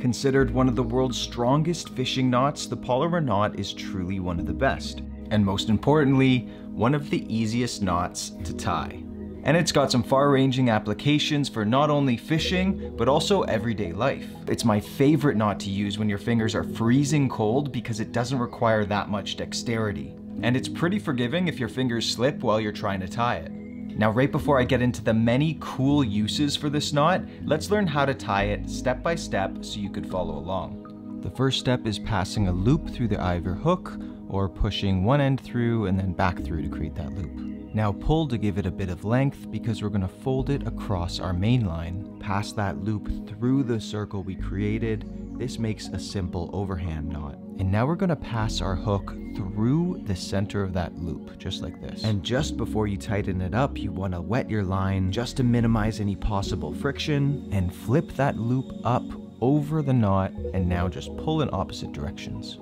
Considered one of the world's strongest fishing knots, the Palomar Knot is truly one of the best, and most importantly, one of the easiest knots to tie. And it's got some far-ranging applications for not only fishing, but also everyday life. It's my favorite knot to use when your fingers are freezing cold because it doesn't require that much dexterity. And it's pretty forgiving if your fingers slip while you're trying to tie it. Now, right before I get into the many cool uses for this knot, let's learn how to tie it step by step so you could follow along. The first step is passing a loop through the eye of your hook, or pushing one end through and then back through to create that loop. Now pull to give it a bit of length because we're going to fold it across our main line. Pass that loop through the circle we created. This makes a simple overhand knot. And now we're going to pass our hook through the center of that loop, just like this. And just before you tighten it up, you want to wet your line just to minimize any possible friction, and flip that loop up over the knot, and now just pull in opposite directions.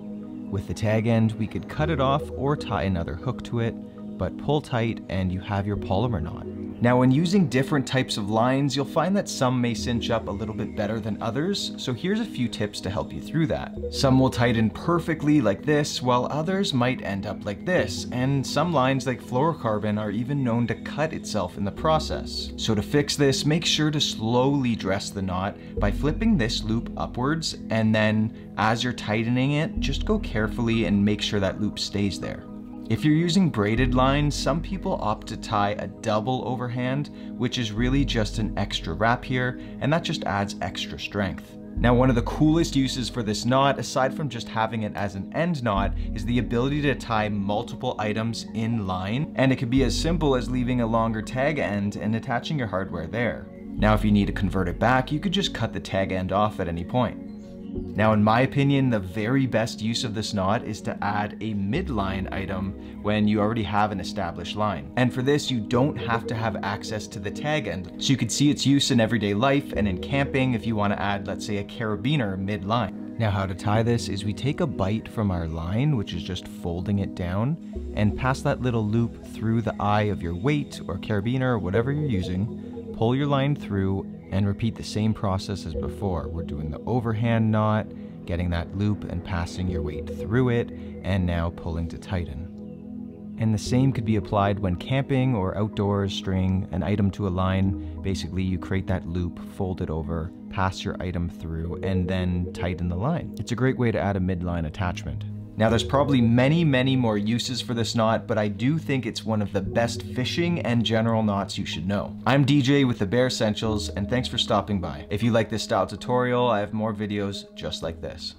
With the tag end, we could cut it off or tie another hook to it, but pull tight and you have your Palomar Knot. Now, when using different types of lines, you'll find that some may cinch up a little bit better than others, so here's a few tips to help you through that. Some will tighten perfectly like this, while others might end up like this, and some lines like fluorocarbon are even known to cut itself in the process. So to fix this, make sure to slowly dress the knot by flipping this loop upwards, and then as you're tightening it, just go carefully and make sure that loop stays there. If you're using braided lines, some people opt to tie a double overhand, which is really just an extra wrap here, and that just adds extra strength. Now, one of the coolest uses for this knot, aside from just having it as an end knot, is the ability to tie multiple items in line, and it could be as simple as leaving a longer tag end and attaching your hardware there. Now, if you need to convert it back, you could just cut the tag end off at any point. Now, in my opinion, the very best use of this knot is to add a midline item when you already have an established line. And for this, you don't have to have access to the tag end, so you could see its use in everyday life and in camping if you want to add, let's say, a carabiner midline. Now, how to tie this is we take a bite from our line, which is just folding it down, and pass that little loop through the eye of your weight or carabiner or whatever you're using, pull your line through, and repeat the same process as before. We're doing the overhand knot, getting that loop and passing your weight through it, and now pulling to tighten. And the same could be applied when camping or outdoors, string an item to a line. Basically, you create that loop, fold it over, pass your item through, and then tighten the line. It's a great way to add a midline attachment. Now, there's probably many more uses for this knot, but I do think it's one of the best fishing and general knots you should know. I'm DJ with the Bear Essentials, and thanks for stopping by. If you like this style tutorial, I have more videos just like this.